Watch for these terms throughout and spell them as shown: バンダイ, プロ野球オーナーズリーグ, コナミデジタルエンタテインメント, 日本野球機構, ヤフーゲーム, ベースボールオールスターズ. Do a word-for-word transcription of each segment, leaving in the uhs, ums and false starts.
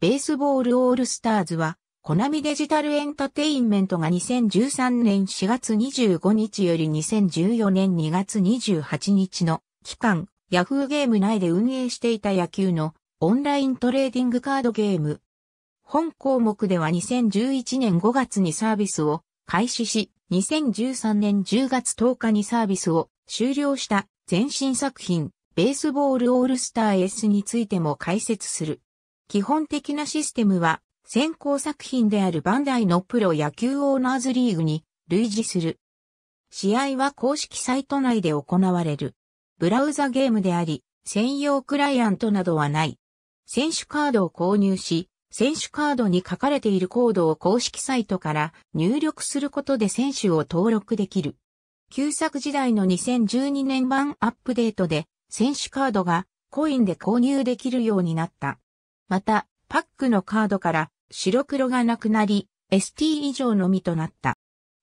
ベースボールオールスターズは、コナミデジタルエンタテインメントがにせんじゅうさんねんしがつにじゅうごにちよりにせんじゅうよねんにがつにじゅうはちにちの期間、ヤフーゲーム内で運営していた野球のオンライントレーディングカードゲーム。本項目ではにせんじゅういちねんごがつにサービスを開始し、にせんじゅうさんねんじゅうがつとおかにサービスを終了した前身作品、ベースボールオールスター S についても解説する。基本的なシステムは、先行作品であるバンダイのプロ野球オーナーズリーグに類似する。試合は公式サイト内で行われる。ブラウザゲームであり、専用クライアントなどはない。選手カードを購入し、選手カードに書かれているコードを公式サイトから入力することで選手を登録できる。旧作時代のにせんじゅうにねん版アップデートで、選手カードがコインで購入できるようになった。また、パックのカードから、白黒がなくなり、エスティー 以上のみとなった。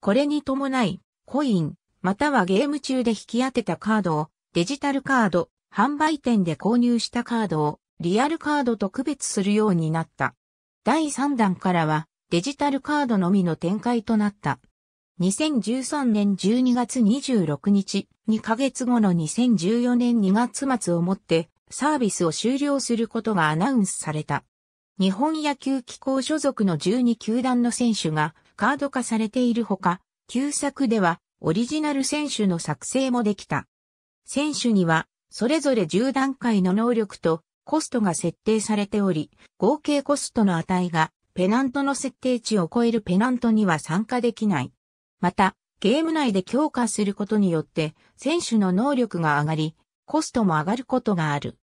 これに伴い、コイン、またはゲーム中で引き当てたカードを、デジタルカード、販売店で購入したカードを、リアルカードと区別するようになった。だいさんだんからは、デジタルカードのみの展開となった。にせんじゅうさんねんじゅうにがつにじゅうろくにち、にかげつごのにせんじゅうよねんにがつまつをもって、サービスを終了することがアナウンスされた。日本野球機構所属のじゅうにきゅうだんの選手がカード化されているほか、旧作ではオリジナル選手の作成もできた。選手にはそれぞれじゅうだんかいの能力とコストが設定されており、合計コストの値がペナントの設定値を超えるペナントには参加できない。また、ゲーム内で強化することによって選手の能力が上がり、コストも上がることがある。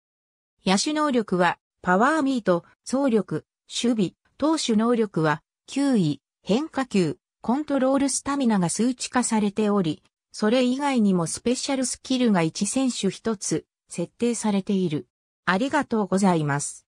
野手能力は、パワーミート、走力、守備、投手能力は、球威、変化球、コントロールスタミナが数値化されており、それ以外にもスペシャルスキルがいち選手ひとつ、設定されている。ありがとうございます。